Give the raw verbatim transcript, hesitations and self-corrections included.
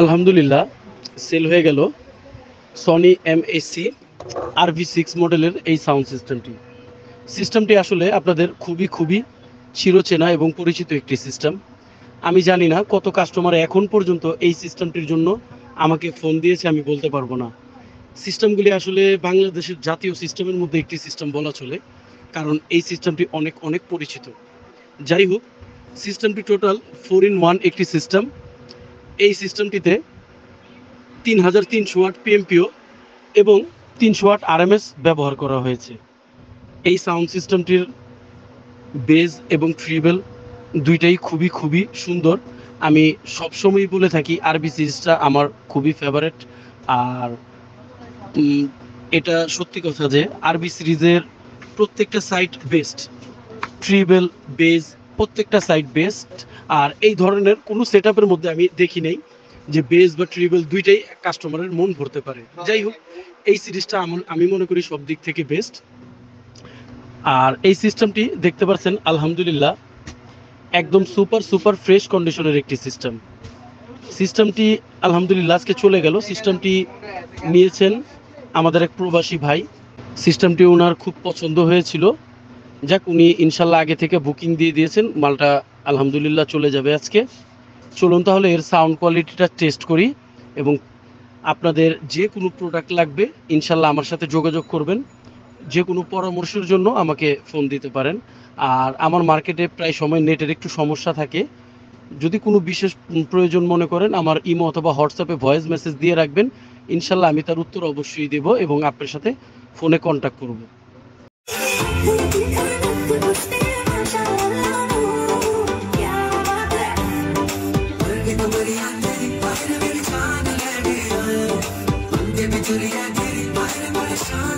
আলহামদুলিল্লাহ সেল হয়ে গেল সনি এমএসি আর ভি সিক্স মডেলের এই সাউন্ড সিস্টেমটি। সিস্টেমটি আসলে আপনাদের খুবই খুবই চিরচেনা এবং পরিচিত একটি সিস্টেম। আমি জানি না কত কাস্টমার এখন পর্যন্ত এই সিস্টেমটির জন্য আমাকে ফোন দিয়েছে, আমি বলতে পারবো না। সিস্টেমগুলি আসলে বাংলাদেশের জাতীয় সিস্টেমের মধ্যে একটি সিস্টেম বলা চলে, কারণ এই সিস্টেমটি অনেক অনেক পরিচিত। যাই হোক, সিস্টেমটি টোটাল ফোর ইন ওয়ান একটি সিস্টেম। এই সিস্টেমটিতে তিন হাজার তিনশো watt P M P O এবং তিনশো ওয়াট আর এম এস ব্যবহার করা হয়েছে। এই সাউন্ড সিস্টেমটির বেজ এবং ট্রিবেল দুইটাই খুবই খুবই সুন্দর। আমি সবসময়ই বলে থাকি আরবি সিরিজটা আমার খুবই ফেভারেট। আর এটা সত্যি কথা যে আরবি সিরিজের প্রত্যেকটা সাইট বেস্ট, ট্রিবেল বেজ প্রত্যেকটা সাইট বেস্ট। আর এই ধরনের কোনো সেট আপের মধ্যে আমি দেখি নেই যে বেজ বা ট্রিবেল দুইটাই কাস্টমারের মন ভরতে পারে। যাই হোক, এই সিরিজটা আমি মনে করি সব দিক থেকে বেস্ট। আর এই সিস্টেমটি দেখতে পাচ্ছেন আলহামদুলিল্লাহ একদম সুপার সুপার ফ্রেশ কন্ডিশনের একটি সিস্টেম। সিস্টেমটি আলহামদুলিল্লাহ আজকে চলে গেল। সিস্টেমটি নিয়েছেন আমাদের এক প্রবাসী ভাই। সিস্টেমটি ওনার খুব পছন্দ হয়েছিল, যাক উনি ইনশাল্লাহ আগে থেকে বুকিং দিয়ে দিয়েছেন। মালটা আলহামদুলিল্লাহ চলে যাবে আজকে। চলুন তাহলে এর সাউন্ড কোয়ালিটিটা টেস্ট করি, এবং আপনাদের যে কোনো প্রোডাক্ট লাগবে ইনশাল্লাহ আমার সাথে যোগাযোগ করবেন। যে কোনো পরামর্শের জন্য আমাকে ফোন দিতে পারেন। আর আমার মার্কেটে প্রায় সময় নেটের একটু সমস্যা থাকে, যদি কোনো বিশেষ প্রয়োজন মনে করেন আমার ইমো অথবা হোয়াটসঅ্যাপে ভয়েস মেসেজ দিয়ে রাখবেন, ইনশাল্লাহ আমি তার উত্তর অবশ্যই দেব এবং আপনার সাথে ফোনে কন্ট্যাক্ট করব। I'm